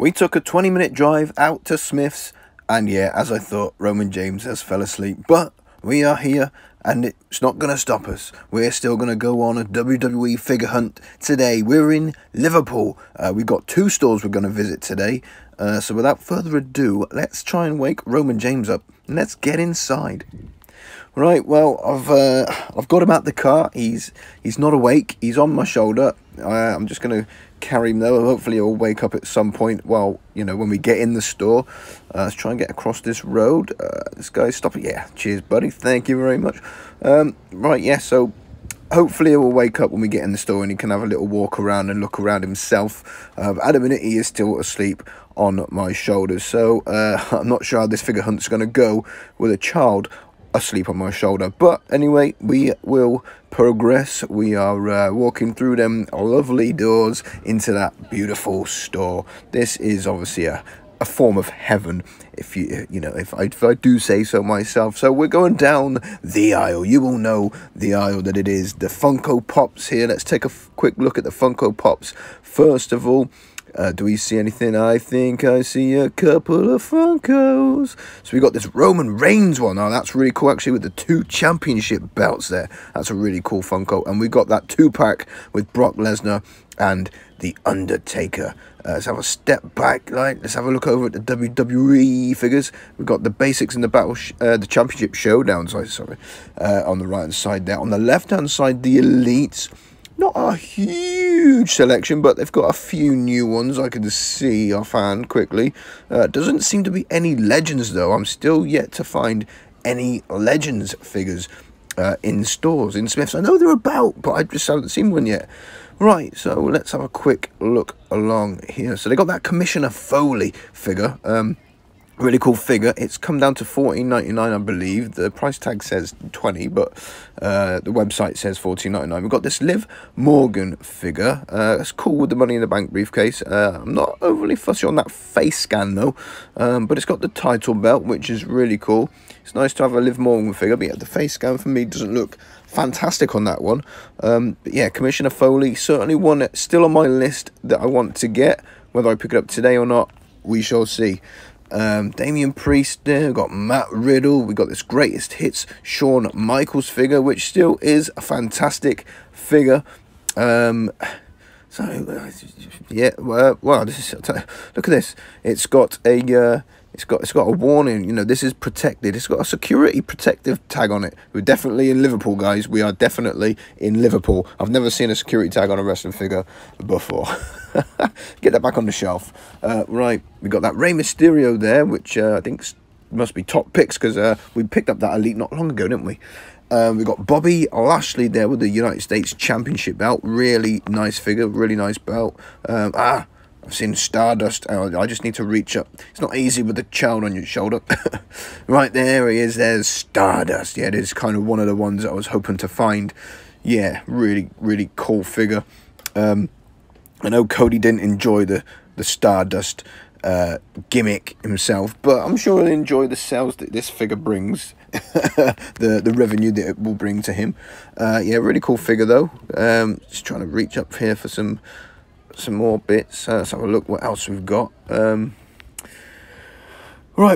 We took a 20-minute drive out to Smyths, and yeah, as I thought, Roman James has fell asleep. But we are here, and it's not going to stop us. We're still going to go on a WWE figure hunt today. We're in Liverpool. We've got two stores we're going to visit today. So without further ado, let's try and wake Roman James up, and let's get inside. Right, well, I've got him out the car. He's not awake. He's on my shoulder. I'm just going to carry him though. Hopefully he'll wake up at some point. Well, you know, when we get in the store. Let's try and get across this road. This guy's stopping. Yeah, cheers, buddy. Thank you very much. Right, yeah, so hopefully he will wake up when we get in the store and he can have a little walk around and look around himself. At the minute, he is still asleep on my shoulders. So I'm not sure how this figure hunt's going to go with a child asleep on my shoulder. But anyway, we will progress. We are walking through them lovely doors into that beautiful store. This is obviously a form of heaven, if I do say so myself. So we're going down the aisle. You will know the aisle that it is. The Funko Pops here. Let's take a quick look at the Funko Pops first of all. Do we see anything? I think I see a couple of Funkos. So we got this Roman Reigns one. Oh, that's really cool, actually, with the two championship belts there. That's a really cool Funko. And we got that 2-pack with Brock Lesnar and The Undertaker. Let's have a step back. Let's have a look over at the WWE figures. We've got the basics in the battle, the championship showdown. Sorry, on the right-hand side there. On the left-hand side, the Elites. Not a huge selection, but they've got a few new ones I can see offhand quickly. Doesn't seem to be any Legends, though. I'm still yet to find any Legends figures in stores, in Smyths. I know they're about, but I just haven't seen one yet. Right, so let's have a quick look along here. So they got that Commissioner Foley figure. Really cool figure. It's come down to $14.99, I believe. The price tag says 20, but the website says $14.99. We've got this Liv Morgan figure. That's cool with the Money in the Bank briefcase. I'm not overly fussy on that face scan, though. But it's got the title belt, which is really cool. It's nice to have a Liv Morgan figure, but yeah, the face scan for me doesn't look fantastic on that one. But yeah, Commissioner Foley, certainly one that's still on my list that I want to get. Whether I pick it up today or not, we shall see. Damian Priest there, we've got Matt Riddle, we got this Greatest Hits Shawn Michaels figure, which still is a fantastic figure. Well, this is, look at this. It's got a it's got a warning, you know, this is protected. It's got a security protective tag on it. We're definitely in Liverpool, guys. We are definitely in Liverpool. I've never seen a security tag on a wrestling figure before. Get that back on the shelf. Right, we got that Rey Mysterio there, which I think must be top picks because we picked up that Elite not long ago, didn't we? We've got Bobby Lashley there with the United States Championship belt. Really nice figure, really nice belt. I've seen Stardust. I just need to reach up. It's not easy with a child on your shoulder. Right, there he is. There's Stardust. Yeah, it is kind of one of the ones I was hoping to find. Yeah, really, really cool figure. I know Cody didn't enjoy the Stardust gimmick himself, but I'm sure he'll enjoy the sales that this figure brings. the revenue that it will bring to him. Yeah, really cool figure though. Just trying to reach up here for some more bits. Let's have a look what else we've got. Right,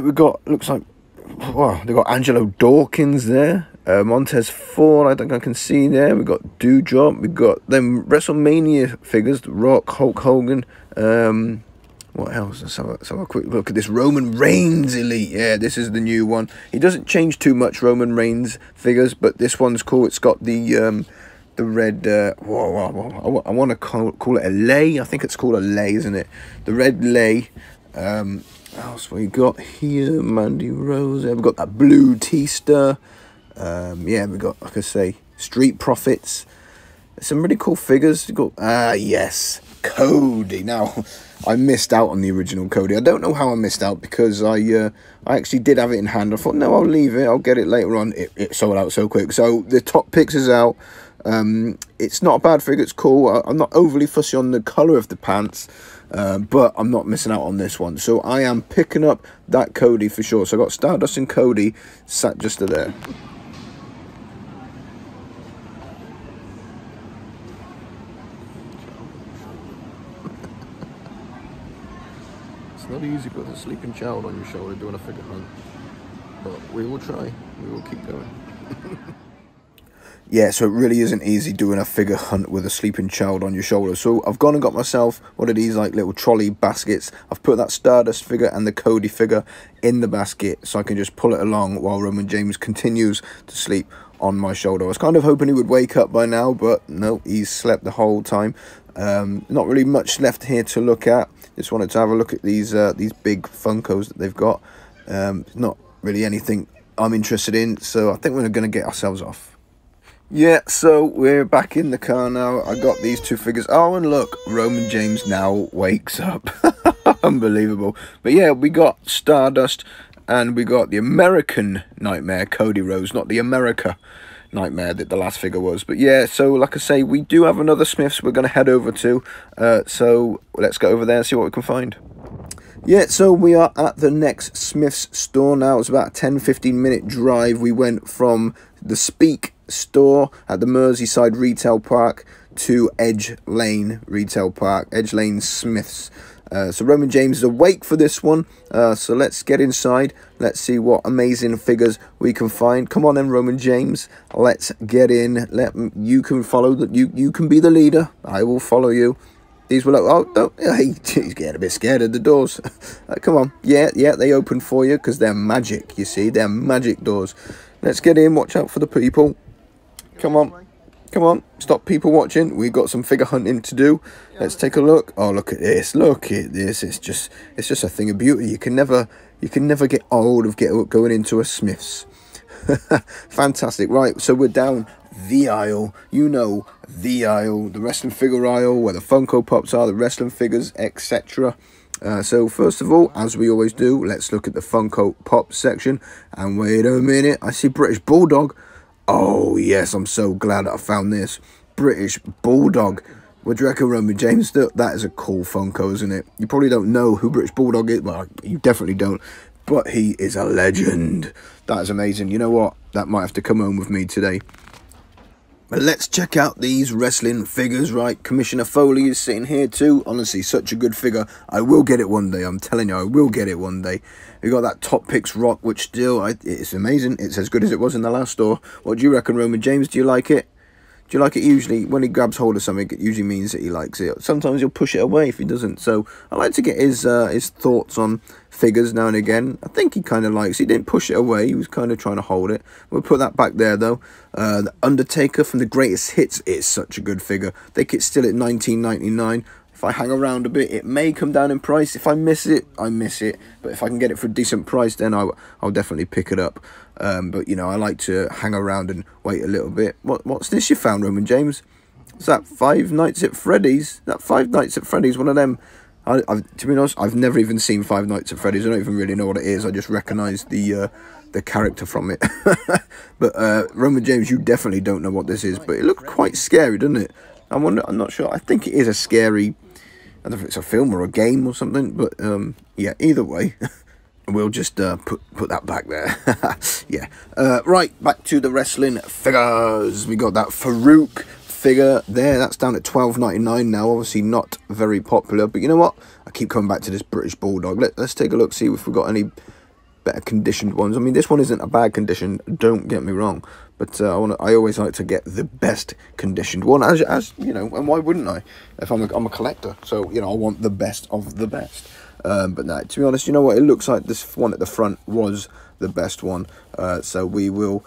we've got, looks like, wow, they've got Angelo Dawkins there. Montez Ford, I think I can see there. We've got Doudrop. We've got them WrestleMania figures, the Rock, Hulk Hogan. What else? Let's have a quick look at this Roman Reigns Elite. Yeah, this is the new one. He doesn't change too much, Roman Reigns figures, but this one's cool. It's got the red, I want to call it a lei. I think it's called a lei, isn't it? The red lei. What else we got here? Mandy Rose. Yeah, we've got that blue T-star. Yeah, we've got, like I say, Street Profits. Some really cool figures. We've got, yes, Cody. Now, I missed out on the original Cody. I don't know how I missed out because I actually did have it in hand. I thought, no, I'll leave it. I'll get it later on. It sold out so quick. So the top picks is out. It's not a bad figure, it's cool. I'm not overly fussy on the colour of the pants, but I'm not missing out on this one. So I am picking up that Cody for sure. So I got Stardust and Cody sat just there. It's not easy with a sleeping child on your shoulder doing a figure hunt, but we will try. We will keep going. Yeah, so it really isn't easy doing a figure hunt with a sleeping child on your shoulder. So I've gone and got myself one of these like little trolley baskets. I've put that Stardust figure and the Cody figure in the basket so I can just pull it along while Roman James continues to sleep on my shoulder. I was kind of hoping he would wake up by now, but no, he's slept the whole time. Not really much left here to look at. Just wanted to have a look at these big Funkos that they've got. Not really anything I'm interested in, so I think we're going to get ourselves off. Yeah, so we're back in the car now. I got these two figures. Oh, and look, Roman James now wakes up. Unbelievable. But yeah, we got Stardust and we got the American Nightmare, Cody Rhodes, not the America Nightmare that the last figure was. But yeah, so like I say, we do have another Smyths we're going to head over to. So let's go over there and see what we can find. Yeah, so we are at the next Smyths store now. It's about a 10-15 minute drive. We went from the Speak store at the Merseyside Retail Park to Edge Lane Retail Park, Edge Lane Smyths. So Roman James is awake for this one, so let's get inside, let's see what amazing figures we can find. Come on then, Roman James, let's get in. You can follow, you can be the leader, I will follow you. These were like, oh, don't, he's getting a bit scared of the doors. Come on, yeah, they open for you because they're magic, you see, they're magic doors. Let's get in, watch out for the people. Come on, come on, stop people watching. We've got some figure hunting to do. Let's take a look. Oh, look at this, look at this. It's just a thing of beauty. You can never get old of going into a Smyths. Fantastic. Right, so we're down the aisle, you know, the aisle, the wrestling figure aisle, where the Funko Pops are, the wrestling figures, etc. So first of all, as we always do, let's look at the Funko Pop section. And wait a minute, I see British Bulldog. Oh, yes, I'm so glad I found this. British Bulldog. What do you reckon, Roman James? That is a cool Funko, isn't it? You probably don't know who British Bulldog is. Well, you definitely don't. But he is a legend. That is amazing. You know what? That might have to come home with me today. But let's check out these wrestling figures, right? Commissioner Foley is sitting here too. Honestly, such a good figure. I will get it one day. I'm telling you, I will get it one day. We got that Top Picks Rock, which still, it's amazing. It's as good as it was in the last store. What do you reckon, Roman James? Do you like it? Do you like it? Usually, when he grabs hold of something, it usually means that he likes it. Sometimes he'll push it away if he doesn't. So I like to get his thoughts on figures now and again. I think he kind of likes it. He didn't push it away. He was kind of trying to hold it. We'll put that back there, though. The Undertaker from the Greatest Hits is such a good figure. I think it's still at $19.99. If I hang around a bit, it may come down in price. If I miss it, I miss it. But if I can get it for a decent price, then I'll definitely pick it up. But, you know, I like to hang around and wait a little bit. What's this you found, Roman James? Is that Five Nights at Freddy's? That Five Nights at Freddy's, one of them. To be honest, I've never even seen Five Nights at Freddy's. I don't even really know what it is. I just recognise the character from it. But Roman James, you definitely don't know what this is. But it looked quite scary, doesn't it? I'm not sure. I think it is a scary... I don't know if it's a film or a game or something, but yeah, either way, we'll just put that back there. Yeah. Right, back to the wrestling figures. We got that Farouk figure there. That's down at $12.99 now. Obviously not very popular, but you know what? I keep coming back to this British Bulldog. Let's take a look, see if we've got any better conditioned ones. I mean, this one isn't a bad condition, don't get me wrong, but I always like to get the best conditioned one, as you know, and why wouldn't I? If I'm a collector, so you know, I want the best of the best. But no, to be honest, you know what, it looks like this one at the front was the best one, so we will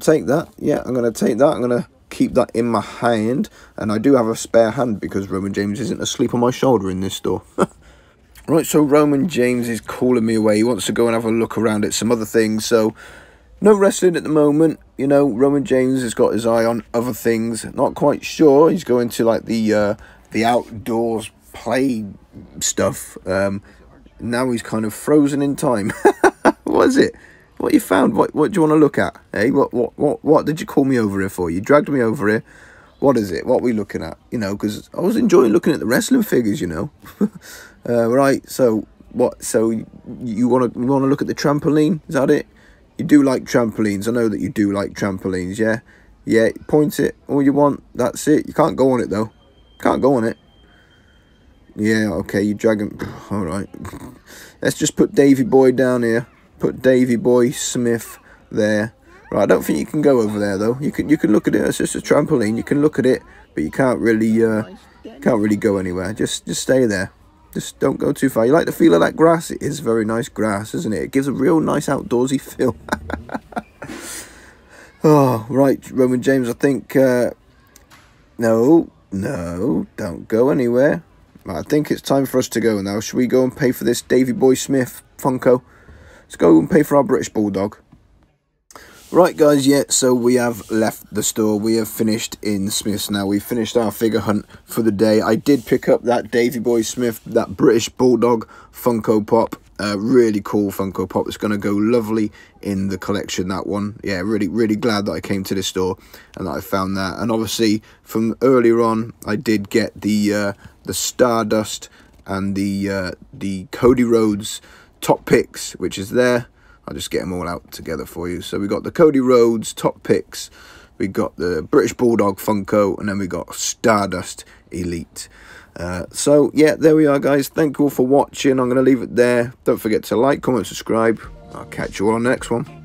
take that. Yeah, I'm gonna take that. I'm gonna keep that in my hand, and I do have a spare hand because Roman James isn't asleep on my shoulder in this store. Right, so Roman James is calling me away. He wants to go and have a look around at some other things. So, no wrestling at the moment. You know, Roman James has got his eye on other things. Not quite sure. He's going to, like, the outdoors play stuff. Now he's kind of frozen in time. What is it? What you found? What do you want to look at? Hey, what did you call me over here for? You dragged me over here. What is it? What are we looking at? You know, because I was enjoying looking at the wrestling figures, you know. Right, so what? So you want to look at the trampoline? Is that it? You do like trampolines. I know that you do like trampolines, yeah? Yeah, point it all you want. That's it. You can't go on it, though. Can't go on it. Yeah, okay, you drag him. All right. Let's just put Davey Boy down here. Put Davey Boy Smith there. Right, I don't think you can go over there though. You can look at it. It's just a trampoline. You can look at it, but you can't really go anywhere. Just stay there. Just don't go too far. You like the feel of that grass? It is very nice grass, isn't it? It gives a real nice outdoorsy feel. Oh, right, Roman James, I think... no, don't go anywhere. I think it's time for us to go now. Should we go and pay for this Davey Boy Smith Funko? Let's go and pay for our British Bulldog. Right, guys, yeah, so we have left the store. We have finished in Smith's now. We've finished our figure hunt for the day. I did pick up that Davey Boy Smith, that British Bulldog Funko Pop. Really cool Funko Pop. It's going to go lovely in the collection, that one. Yeah, really, really glad that I came to this store and that I found that. And obviously, from earlier on, I did get the Stardust and the Cody Rhodes top picks, which is there. I'll just get them all out together for you. So we got the Cody Rhodes top picks, we got the British Bulldog Funko, and then we got Stardust Elite. So yeah, there we are, guys. Thank you all for watching. I'm going to leave it there. Don't forget to like, comment, subscribe. I'll catch you all on the next one.